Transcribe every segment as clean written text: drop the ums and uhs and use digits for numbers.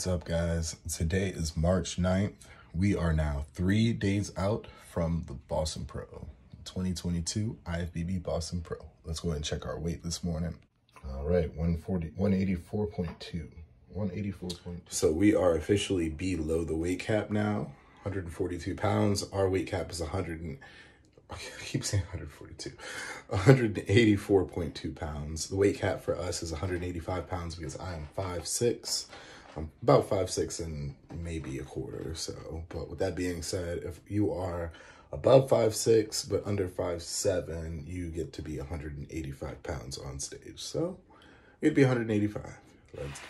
What's up, guys? Today is March 9th. We are now 3 days out from the Boston Pro 2022 IFBB Boston Pro. Let's go ahead and check our weight this morning. All right, 184.2. 184.2. So we are officially below the weight cap now, 142 pounds. Our weight cap is 184.2 pounds. The weight cap for us is 185 pounds because I am 5'6". I'm about 5'6" and maybe a quarter or so. But with that being said, if you are above 5'6" but under 5'7", you get to be 185 pounds on stage. So it'd be 185. Let's go.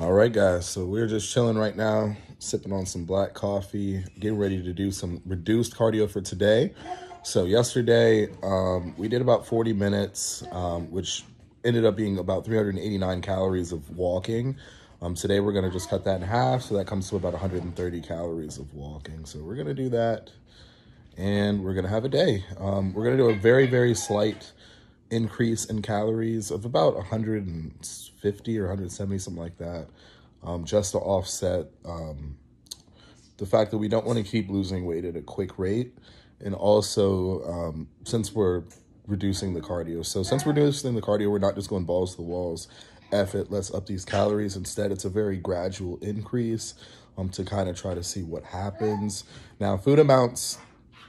All right, guys, so we're just chilling right now, sipping on some black coffee, getting ready to do some reduced cardio for today. So yesterday, we did about 40 minutes, which ended up being about 389 calories of walking. Today, we're going to just cut that in half, so that comes to about 130 calories of walking. So we're going to do that, and we're going to have a day. We're going to do a very, very slight increase in calories of about 150 or 170, something like that, just to offset the fact that we don't want to keep losing weight at a quick rate. And also, since we're reducing the cardio, we're not just going balls to the walls. F it, let's up these calories. Instead, it's a very gradual increase to kind of try to see what happens. Now, food amounts,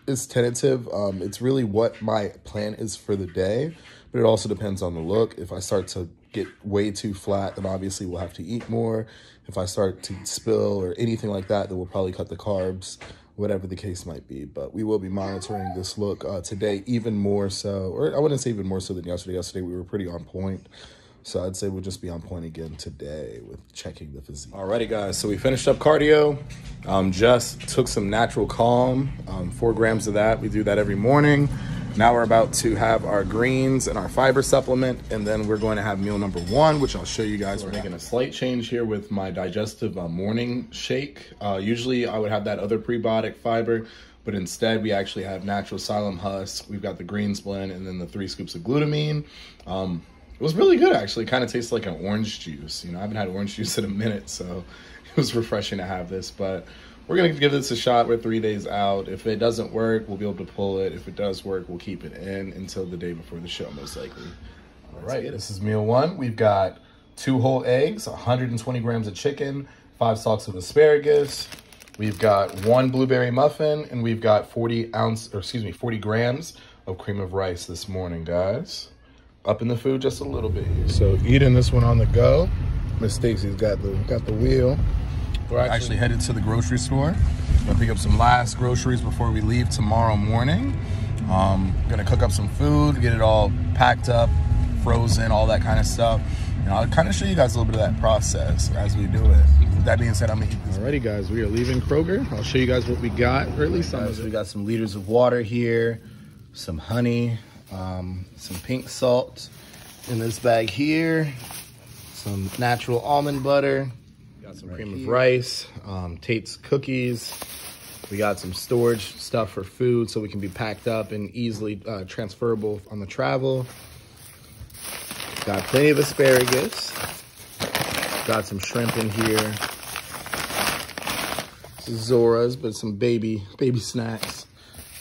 it's tentative. It's really what my plan is for the day, but it also depends on the look. If I start to get way too flat, then obviously we'll have to eat more. If I start to spill or anything like that, then we'll probably cut the carbs, whatever the case might be. But we will be monitoring this look today even more so, or I wouldn't say even more so than yesterday. Yesterday we were pretty on point. So I'd say we'll just be on point again today with checking the physique. Alrighty, guys, so we finished up cardio. Just took some natural calm, 4 grams of that. We do that every morning. Now we're about to have our greens and our fiber supplement, and then we're going to have meal number one, which I'll show you guys. We're making a slight change here with my digestive morning shake. Usually I would have that other prebiotic fiber, but instead we actually have natural psyllium husk. We've got the greens blend and then the 3 scoops of glutamine. It was really good, actually. It kind of tastes like an orange juice. You know, I haven't had orange juice in a minute, so it was refreshing to have this, but we're gonna give this a shot. We're 3 days out. If it doesn't work, we'll be able to pull it. If it does work, we'll keep it in until the day before the show, most likely. All right, this is meal one. We've got 2 whole eggs, 120 grams of chicken, 5 stalks of asparagus. We've got 1 blueberry muffin, and we've got 40 grams of cream of rice this morning, guys. Upping the food just a little bit here. So eating this one on the go. Miss Stacy's got the wheel. We're actually headed to the grocery store. Gonna pick up some last groceries before we leave tomorrow morning. Gonna cook up some food, get it all packed up, frozen, all that kind of stuff. And I'll kind of show you guys a little bit of that process as we do it. With that being said, I'm gonna eat this. Alrighty, guys, we are leaving Kroger. I'll show you guys what we got, or at least some of it. We got some liters of water here, some honey, some pink salt in this bag here, some natural almond butter. Got some cream of rice, Tate's cookies. We got some storage stuff for food so we can be packed up and easily transferable on the travel. Got plenty of asparagus. Got some shrimp in here. This is Zora's, but some baby snacks.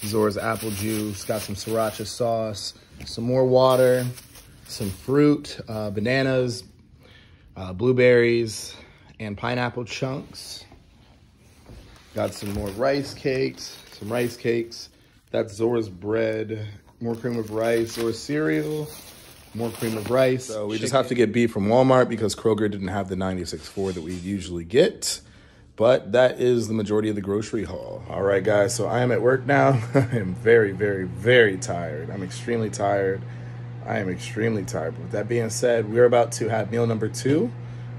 Zora's apple juice. Got some sriracha sauce. Some more water. Some fruit, bananas, blueberries, and pineapple chunks. Got some more rice cakes, That's Zora's bread, more cream of rice, or cereal, more cream of rice. So we just have to get beef from Walmart because Kroger didn't have the 96.4 that we usually get. But that is the majority of the grocery haul. All right, guys, so I am at work now. I am very, very, very tired. I'm extremely tired. But with that being said, we're about to have meal number two,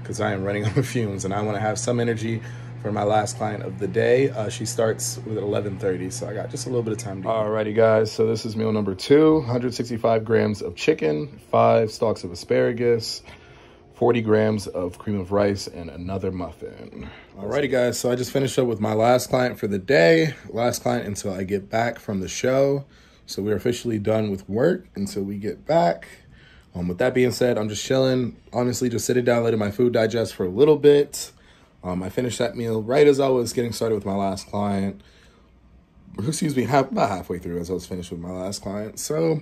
because I am running on fumes and I want to have some energy for my last client of the day. She starts with 11:30, so I got just a little bit of time to eat. Alrighty, guys, so this is meal number two, 165 grams of chicken, 5 stalks of asparagus, 40 grams of cream of rice, and another muffin. Alrighty, guys, so I just finished up with my last client for the day, last client until I get back from the show. So we're officially done with work until we get back. With that being said, I'm just chilling, honestly, just sitting down, letting my food digest for a little bit. I finished that meal right as I was getting started with my last client. Excuse me, about halfway through as I was finished with my last client. So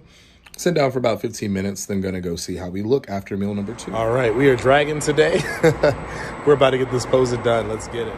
sit down for about 15 minutes, then gonna go see how we look after meal number two. All right, we are dragging today. We're about to get this pose done. Let's get it.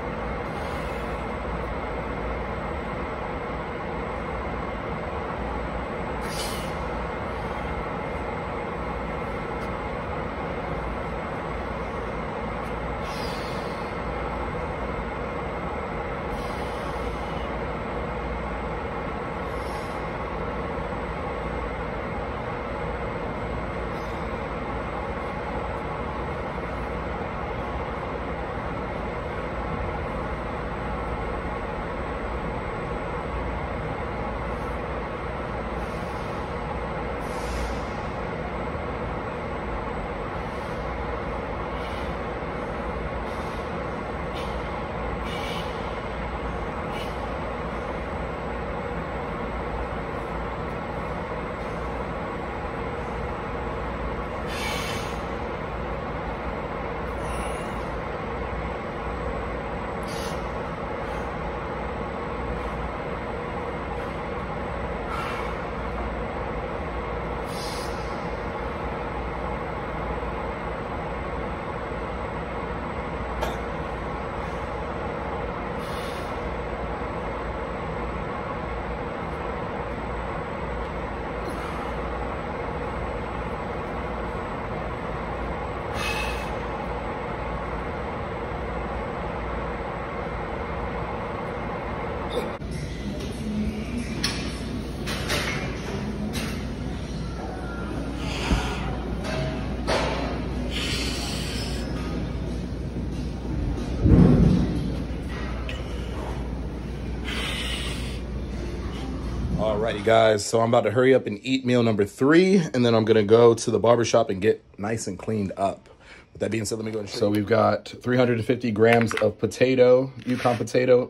Alrighty guys, so I'm about to hurry up and eat meal number 3, and then I'm gonna go to the barbershop and get nice and cleaned up. With that being said, let me go and show you. So we've got 350 grams of potato, Yukon potato,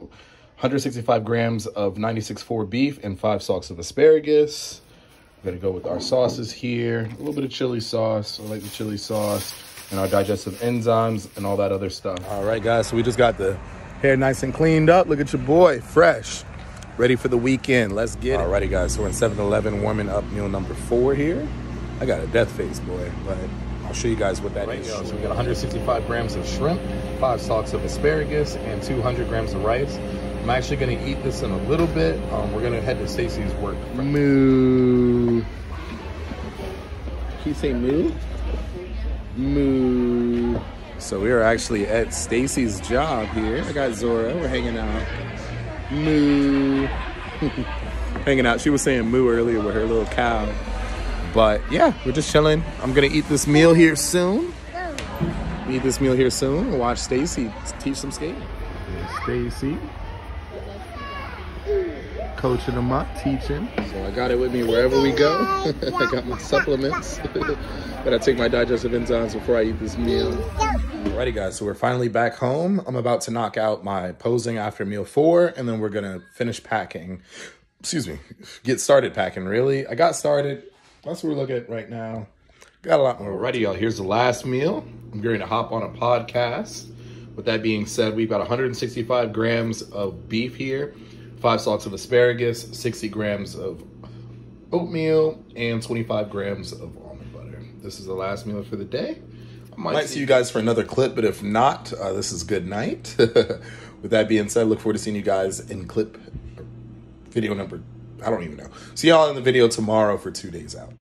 165 grams of 96.4 beef, and 5 stalks of asparagus. We're gonna go with our sauces here, a little bit of chili sauce, I like the chili sauce, and our digestive enzymes and all that other stuff. Alright guys, so we just got the hair nice and cleaned up. Look at your boy, fresh. Ready for the weekend, let's get it. Alrighty guys, so we're in 7-Eleven warming up meal number 4 here. I got a death face, boy, but I'll show you guys what that is. So we got 165 grams of shrimp, 5 stalks of asparagus, and 200 grams of rice. I'm actually gonna eat this in a little bit. We're gonna head to Stacy's work. Moo. Can you say moo? Moo. So we are actually at Stacy's job here. I got Zora, we're hanging out. Moo. Hanging out. She was saying moo earlier with her little cow, but yeah, we're just chilling. I'm gonna eat this meal here soon. And watch Stacy teach some skating. Stacy coaching them up, teaching. So I got it with me wherever we go. I got my supplements, but I take my digestive enzymes before I eat this meal. Alrighty guys, so we're finally back home. I'm about to knock out my posing after meal 4, and then we're gonna finish packing. Excuse me, get started packing, really. I got started, that's what we're looking at right now. Got a lot more. Alrighty y'all, here's the last meal. I'm going to hop on a podcast. With that being said, we've got 165 grams of beef here, 5 stalks of asparagus, 60 grams of oatmeal, and 25 grams of almond butter. This is the last meal for the day. Might see you guys for another clip, but if not, this is good night. With that being said, I look forward to seeing you guys in clip video number, I don't even know. See y'all in the video tomorrow for 2 days out.